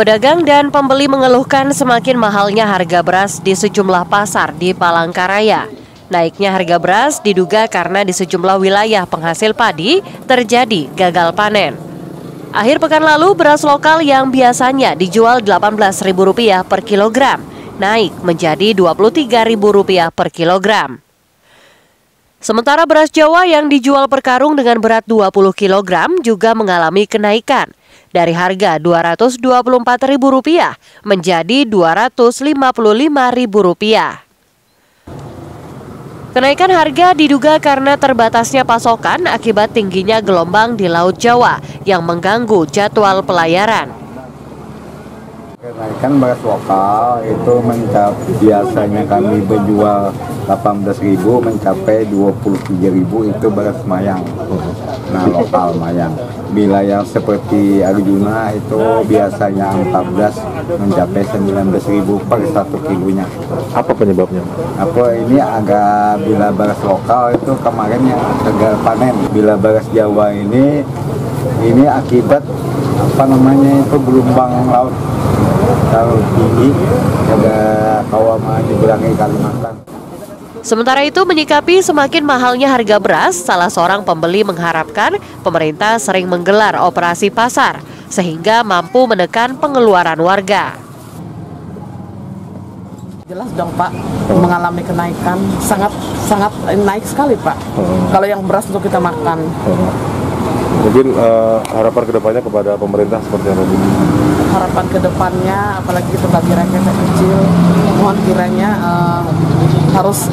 Pedagang dan pembeli mengeluhkan semakin mahalnya harga beras di sejumlah pasar di Palangka Raya. Naiknya harga beras diduga karena di sejumlah wilayah penghasil padi terjadi gagal panen. Akhir pekan lalu beras lokal yang biasanya dijual Rp18.000 per kilogram naik menjadi Rp23.000 per kilogram. Sementara beras Jawa yang dijual per karung dengan berat 20 kg juga mengalami kenaikan dari harga Rp224.000 menjadi Rp255.000. Kenaikan harga diduga karena terbatasnya pasokan akibat tingginya gelombang di Laut Jawa yang mengganggu jadwal pelayaran. Kenaikan beras lokal itu mencapai, biasanya kami menjual 18.000 mencapai 23.000, itu beras mayang. Nah, lokal mayang. Wilayah seperti Arjuna itu biasanya 14 mencapai 19.000 per 1 kilonya. Apa penyebabnya? Apa ini agak bila beras lokal itu kemarin yang gagal panen. Bila beras Jawa ini akibat itu gelombang laut terlalu tinggi ada kawaman di belakang Kalimantan. Sementara itu, menyikapi semakin mahalnya harga beras, salah seorang pembeli mengharapkan pemerintah sering menggelar operasi pasar sehingga mampu menekan pengeluaran warga. Jelas dong Pak, mengalami kenaikan sangat naik sekali Pak. Kalau yang beras untuk kita makan. Mungkin harapan kedepannya kepada pemerintah seperti apa? Harapan kedepannya, apalagi kita bagi rakyat kecil, mohon kiranya harus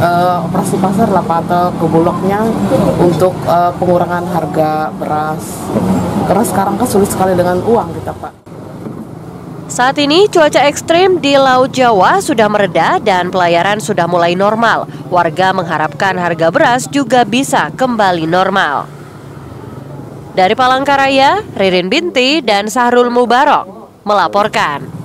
operasi pasar lah Pak, atau ke bulognya untuk pengurangan harga beras. Karena sekarang kan sulit sekali dengan uang kita Pak. Saat ini cuaca ekstrim di Laut Jawa sudah mereda dan pelayaran sudah mulai normal. Warga mengharapkan harga beras juga bisa kembali normal. Dari Palangka Raya, Ririn Binti dan Sahrul Mubarok melaporkan.